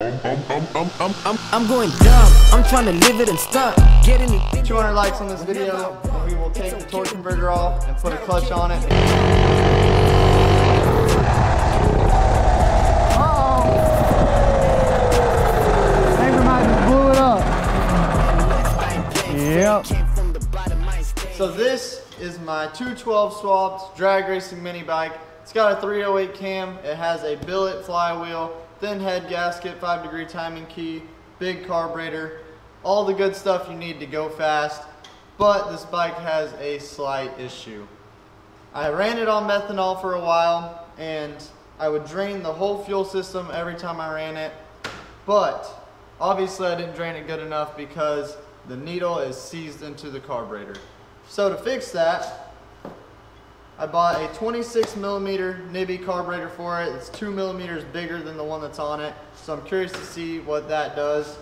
I'm going dumb. I'm trying to live it and stop. Get anything. 200 likes on this video, and we will take the torque converter off and put a clutch on it. Uh-oh. Neighbor might just blew it up. Yep. So this is my 212 swapped drag racing mini bike. It's got a 308 cam. It has a billet flywheel, thin head gasket, 5-degree timing key, big carburetor, all the good stuff you need to go fast. But this bike has a slight issue. I ran it on methanol for a while, and I would drain the whole fuel system every time I ran it. But obviously I didn't drain it good enough because the needle is seized into the carburetor. So to fix that, I bought a 26mm nibbi carburetor for it. It's 2 millimeters bigger than the one that's on it. So I'm curious to see what that does.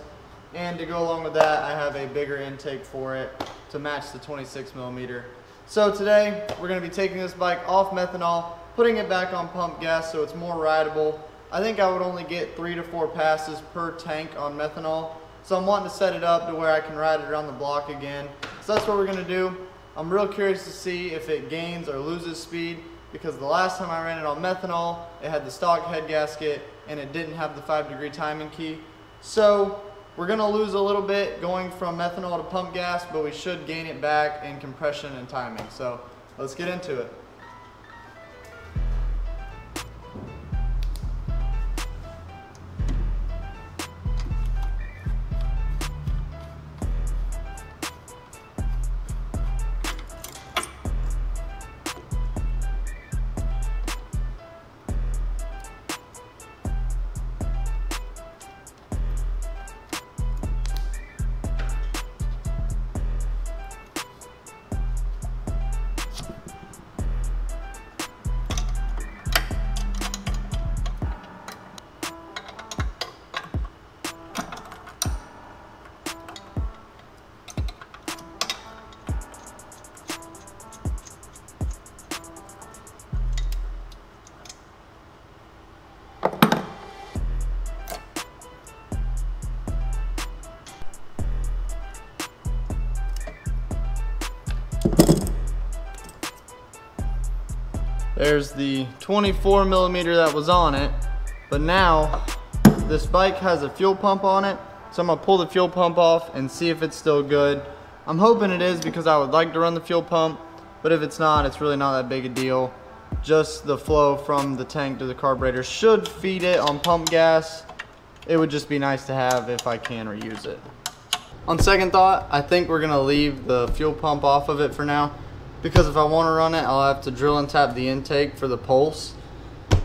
And to go along with that, I have a bigger intake for it to match the 26mm. So today, we're gonna be taking this bike off methanol, putting it back on pump gas so it's more rideable. I think I would only get 3 to 4 passes per tank on methanol. So I'm wanting to set it up to where I can ride it around the block again. So that's what we're gonna do. I'm real curious to see if it gains or loses speed, because the last time I ran it on methanol, it had the stock head gasket and it didn't have the 5-degree timing key. So we're gonna lose a little bit going from methanol to pump gas, but we should gain it back in compression and timing. So let's get into it. There's the 24mm that was on it, but now this bike has a fuel pump on it, so I'm gonna pull the fuel pump off and see if it's still good. I'm hoping it is, because I would like to run the fuel pump, but if it's not, it's really not that big a deal. Just the flow from the tank to the carburetor should feed it on pump gas. It would just be nice to have if I can reuse it. On second thought, I think we're gonna leave the fuel pump off of it for now, because if I want to run it, I'll have to drill and tap the intake for the pulse.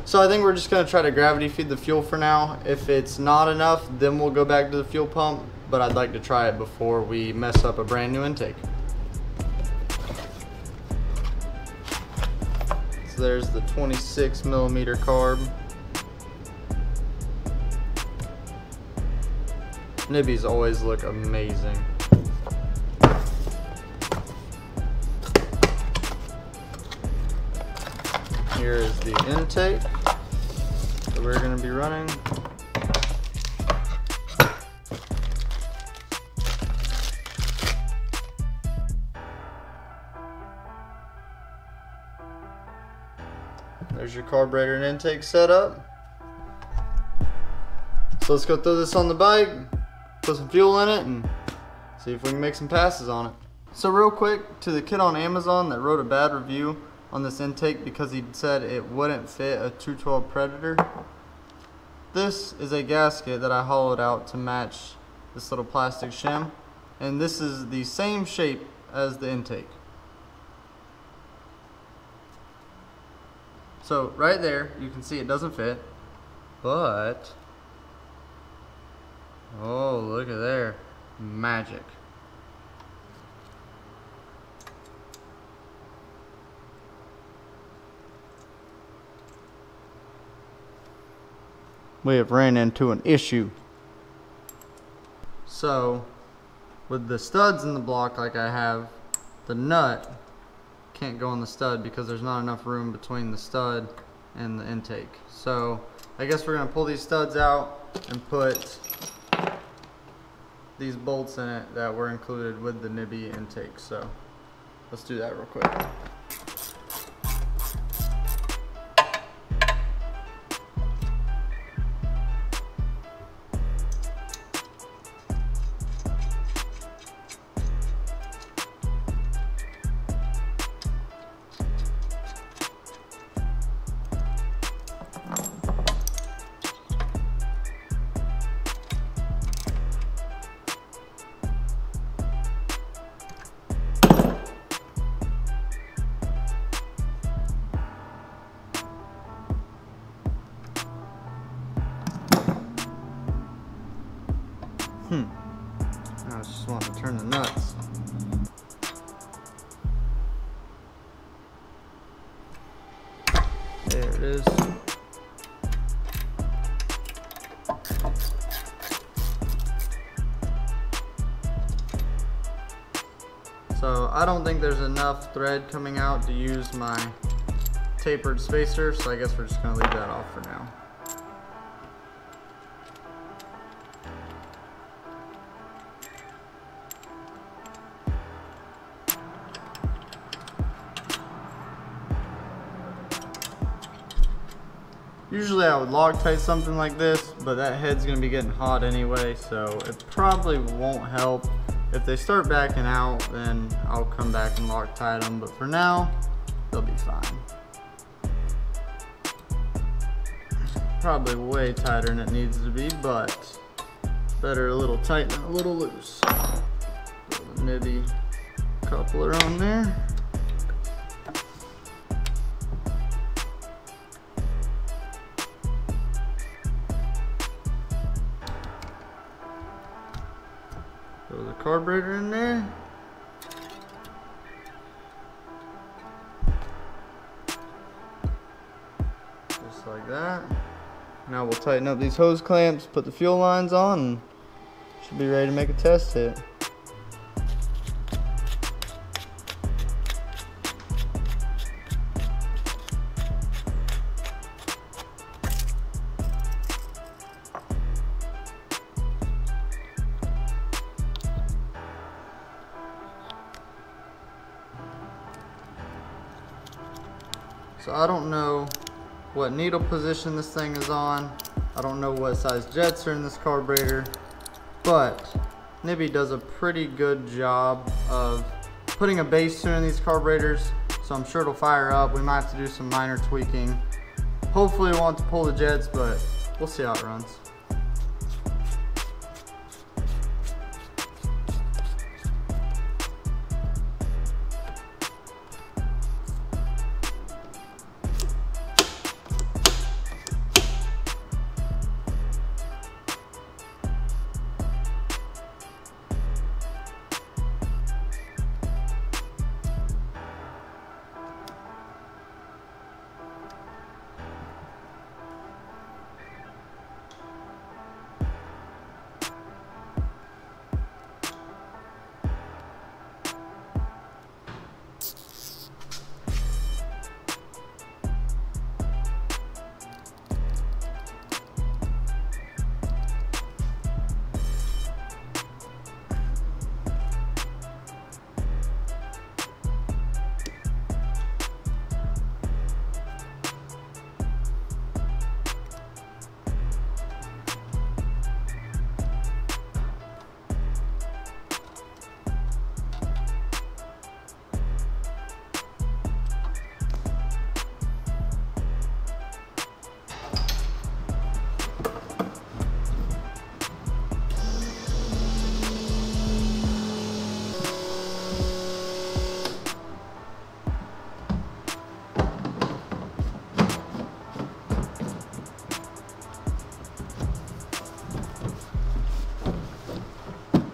So I think we're just going to try to gravity feed the fuel for now. If it's not enough, then we'll go back to the fuel pump, but I'd like to try it before we mess up a brand new intake. So there's the 26mm carb. Nibbis always look amazing. Here is the intake that we're going to be running. There's your carburetor and intake setup. So let's go throw this on the bike, put some fuel in it, and see if we can make some passes on it. So real quick, to the kid on Amazon that wrote a bad review on this intake because he said it wouldn't fit a 212 Predator. This is a gasket that I hollowed out to match this little plastic shim, and this is the same shape as the intake. So right there you can see it doesn't fit, but oh, look at there, magic. We have ran into an issue. So with the studs in the block like I have, the nut can't go on the stud because there's not enough room between the stud and the intake. So I guess we're gonna pull these studs out and put these bolts in it that were included with the nibbi intake. So let's do that real quick. I just want to turn the nuts. There it is. So I don't think there's enough thread coming out to use my tapered spacer, so I guess we're just going to leave that off for now. Usually I would Loctite something like this, but that head's gonna be getting hot anyway, so it probably won't help. If they start backing out, then I'll come back and Loctite them, but for now, they'll be fine. Probably way tighter than it needs to be, but better a little tight than a little loose. Put the nibbi coupler on there. Throw the carburetor in there. Just like that. Now we'll tighten up these hose clamps, put the fuel lines on, and should be ready to make a test hit. So I don't know what needle position this thing is on. I don't know what size jets are in this carburetor, but nibbi does a pretty good job of putting a base through in these carburetors. So I'm sure it'll fire up. We might have to do some minor tweaking. Hopefully we won't have to pull the jets, but we'll see how it runs.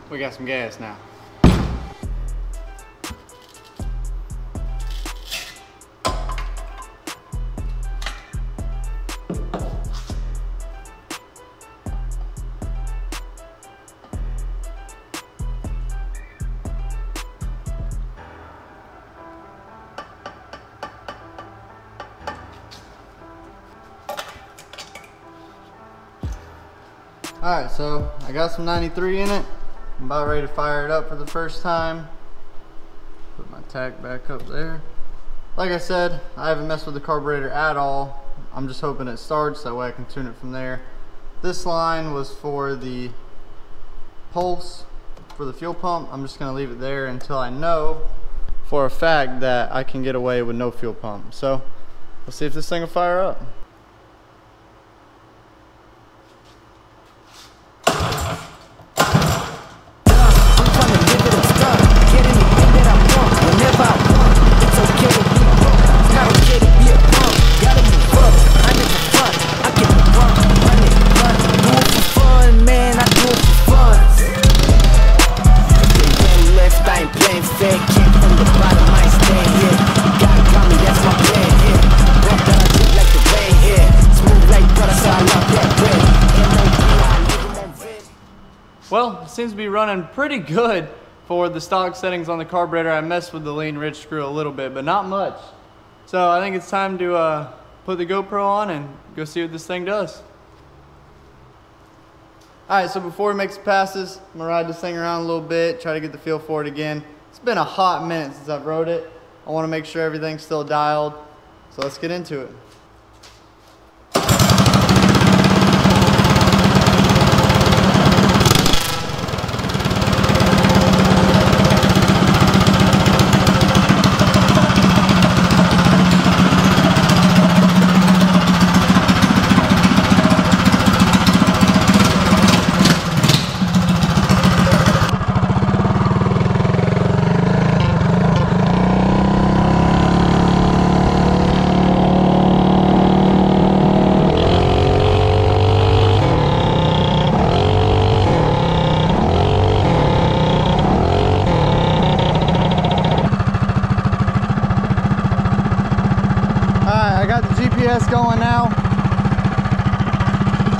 We got some gas now. Alright, so I got some 93 in it. I'm about ready to fire it up for the first time. Put my tack back up there. Like I said, I haven't messed with the carburetor at all. I'm just hoping it starts, that way I can tune it from there. This line was for the pulse for the fuel pump. I'm just going to leave it there until I know for a fact that I can get away with no fuel pump. So let's see if this thing will fire up. Well, it seems to be running pretty good for the stock settings on the carburetor. I messed with the lean ridge screw a little bit, but not much. So I think it's time to put the GoPro on and go see what this thing does. All right, so before he makes passes, I'm gonna ride this thing around a little bit, try to get the feel for it again. It's been a hot minute since I've rode it. I wanna make sure everything's still dialed. So let's get into it. GPS going now.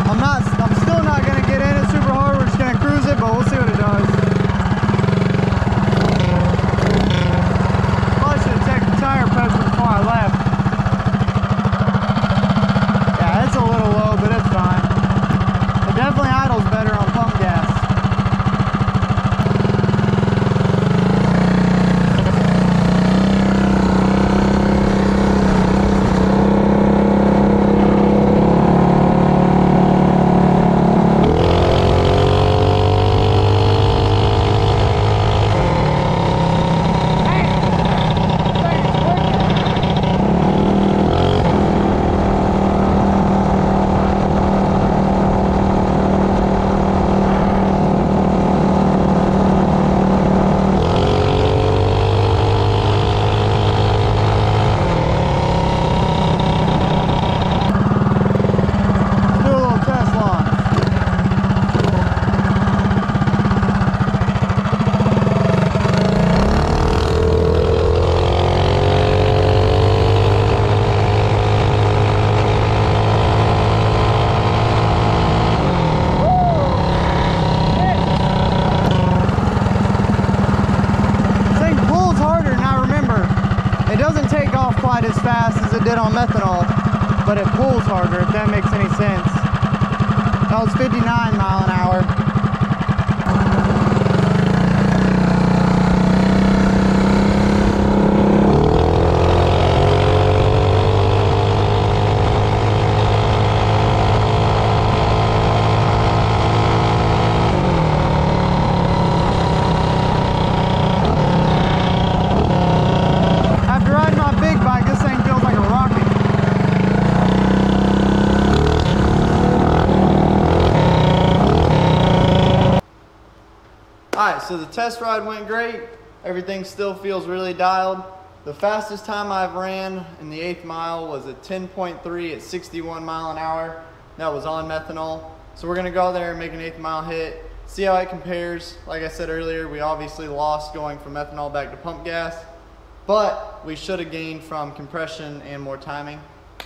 I'm still not going to get in it super hard. We're just going to cruise it, but we'll see what it does. Probably should have checked the tire pressure before I left. Yeah, it's a little low, but it's fine. It definitely idles better on pump gas. As fast as it did on methanol, but it pulls harder, if that makes any sense. That was 59 mph. Alright, so the test ride went great. Everything still feels really dialed. The fastest time I've ran in the 8th mile was a 10.3 at 61 mph. That was on methanol. So we're gonna go there and make an 8th mile hit, see how it compares. Like I said earlier, we obviously lost going from methanol back to pump gas, but we should have gained from compression and more timing.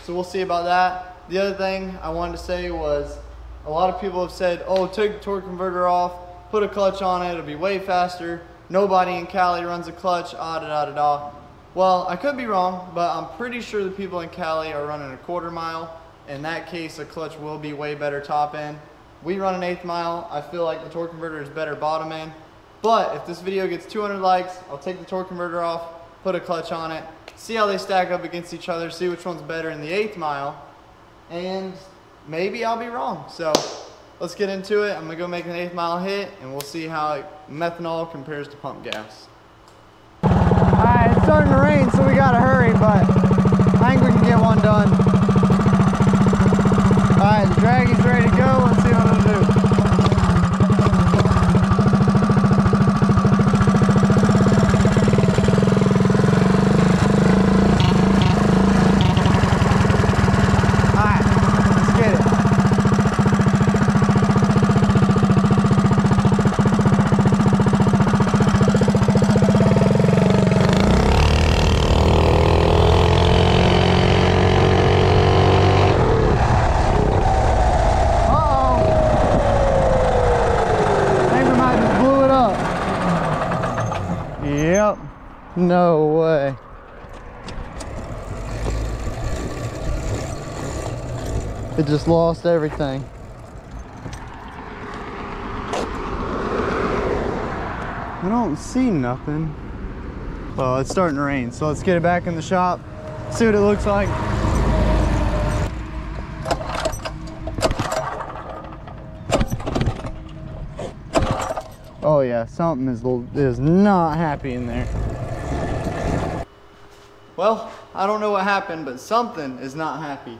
So we'll see about that. The other thing I wanted to say was a lot of people have said, oh, take the torque converter off, put a clutch on it, it'll be way faster. Nobody in Cali runs a clutch, ah-da-da-da-da. Well, I could be wrong, but I'm pretty sure the people in Cali are running a 1/4 mile. In that case, a clutch will be way better top end. We run an 1/8 mile. I feel like the torque converter is better bottom end. But if this video gets 200 likes, I'll take the torque converter off, put a clutch on it, see how they stack up against each other, see which one's better in the 1/8 mile, and maybe I'll be wrong. So let's get into it. I'm gonna go make an 1/8 mile hit and we'll see how methanol compares to pump gas. All right, it's starting to rain, so we gotta hurry, but I think we can get one done. All right, the draggy's ready to go. Let's see what it'll do. No way. It just lost everything. I don't see nothing. Well, it's starting to rain, so let's get it back in the shop, see what it looks like. Oh yeah, something is not happy in there. Well, I don't know what happened, but something is not happy.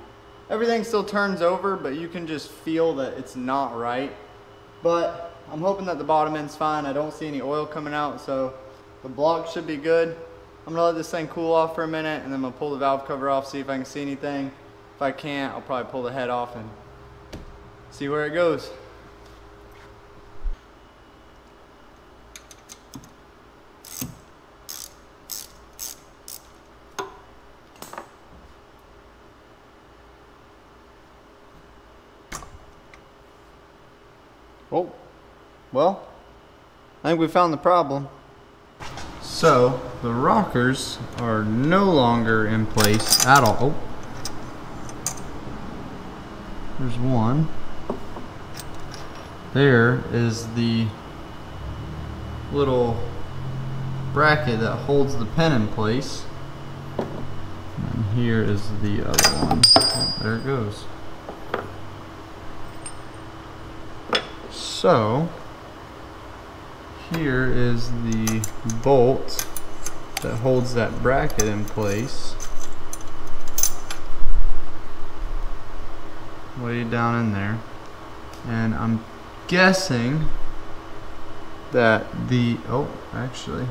Everything still turns over, but you can just feel that it's not right. But I'm hoping that the bottom end's fine. I don't see any oil coming out, so the block should be good. I'm gonna let this thing cool off for a minute, and then I'm gonna pull the valve cover off, see if I can see anything. If I can't, I'll probably pull the head off and see where it goes. Oh, well, I think we found the problem. So the rockers are no longer in place at all. Oh, there's one. There is the little bracket that holds the pin in place. And here is the other one. Oh, there it goes. So here is the bolt that holds that bracket in place, way down in there, and I'm guessing that the, oh, actually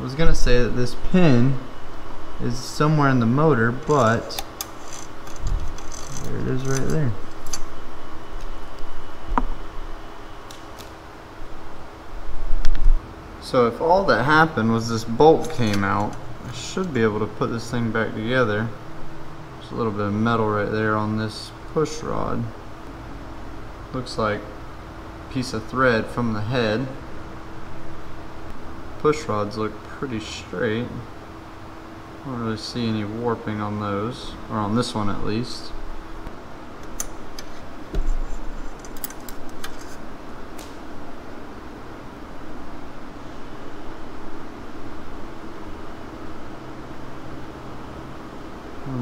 I was gonna say that this pin is somewhere in the motor, but there it is right there. So if all that happened was this bolt came out, I should be able to put this thing back together. There's a little bit of metal right there on this push rod. Looks like a piece of thread from the head. Push rods look pretty straight. I don't really see any warping on those, or on this one at least.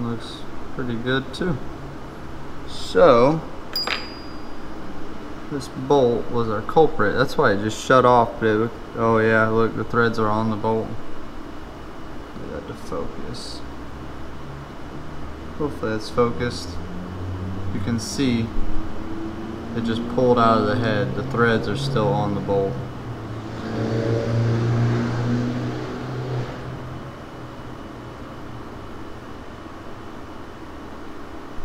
Looks pretty good too. So this bolt was our culprit. That's why it just shut off. But it looked, oh yeah, look, the threads are on the bolt. Get that to focus. Hopefully that's focused. You can see it just pulled out of the head. The threads are still on the bolt.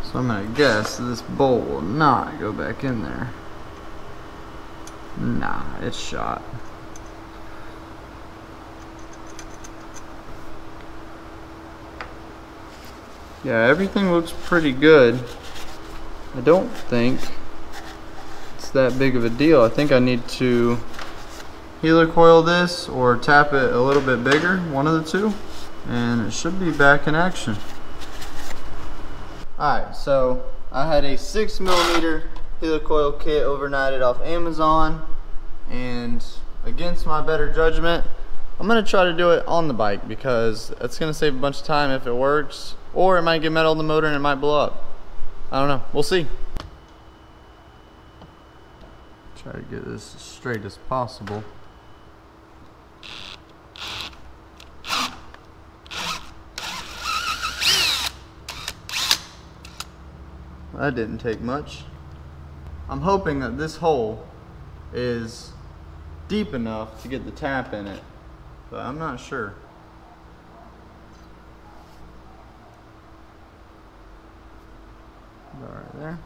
So I'm gonna guess that this bolt will not go back in there. Nah, it's shot. Yeah, everything looks pretty good. I don't think it's that big of a deal. I think I need to helicoil this or tap it a little bit bigger, one of the two, and it should be back in action. Alright, so I had a 6 millimeter helicoil kit overnighted off Amazon, and against my better judgment, I'm gonna try to do it on the bike because it's gonna save a bunch of time if it works, or it might get metal in the motor and it might blow up. I don't know, we'll see. Try to get this as straight as possible. That didn't take much. I'm hoping that this hole is deep enough to get the tap in it, but I'm not sure. All right, there.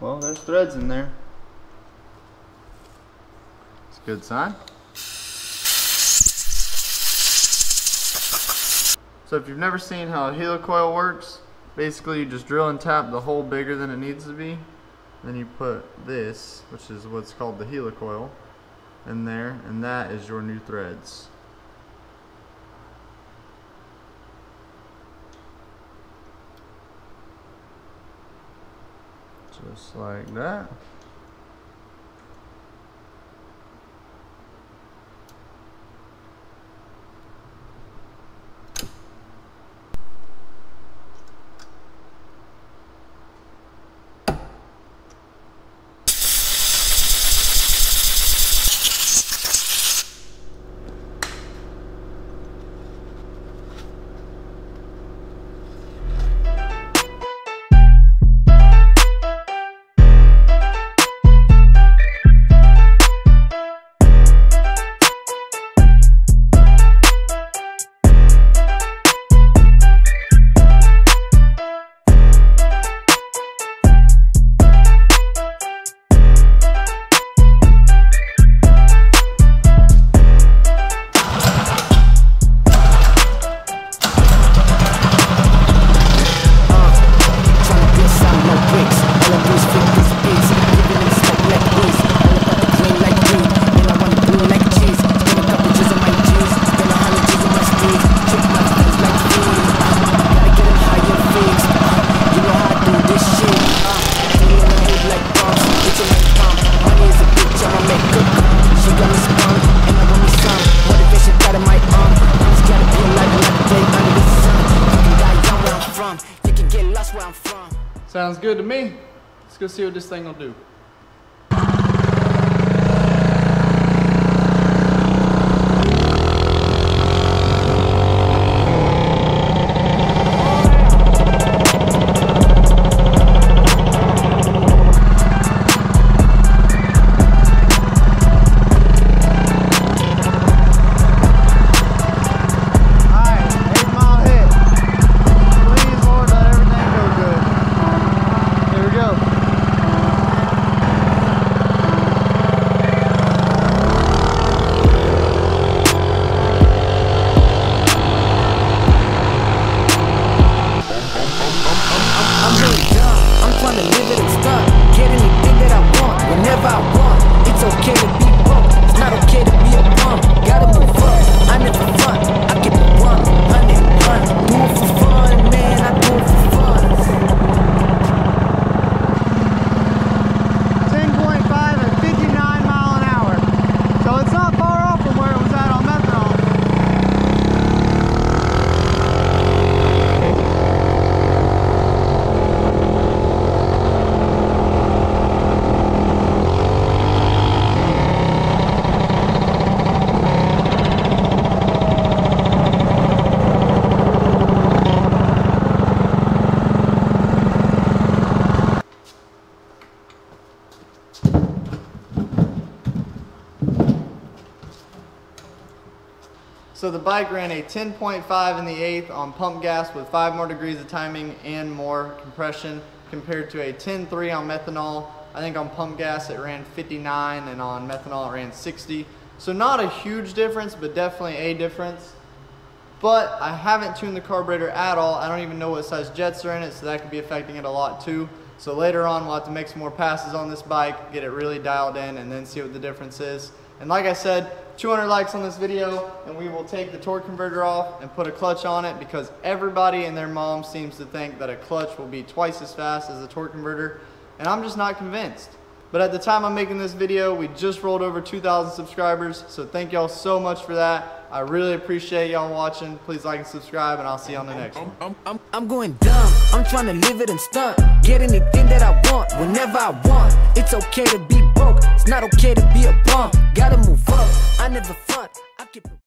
Well, there's threads in there. It's a good sign. So if you've never seen how a helicoil works, basically you just drill and tap the hole bigger than it needs to be. Then you put this, which is what's called the helicoil, in there, and that is your new threads. Just like that. Sounds good to me. Let's go see what this thing will do. So the bike ran a 10.5 in the eighth on pump gas with 5 more degrees of timing and more compression compared to a 10.3 on methanol. I think on pump gas it ran 59 and on methanol it ran 60. So not a huge difference, but definitely a difference. But I haven't tuned the carburetor at all. I don't even know what size jets are in it, so that could be affecting it a lot too. So later on we'll have to make some more passes on this bike, get it really dialed in, and then see what the difference is. And like I said, 200 likes on this video and we will take the torque converter off and put a clutch on it, because everybody and their mom seems to think that a clutch will be twice as fast as a torque converter, and I'm just not convinced. But at the time I'm making this video, we just rolled over 2,000 subscribers, so thank y'all so much for that. I really appreciate y'all watching. Please like and subscribe, and I'll see you on the next one. I'm going dumb. I'm trying to live it and stunt. Get anything that I want, whenever I want. It's okay to be broke. It's not okay to be a bum. Gotta move up. I never front. I keep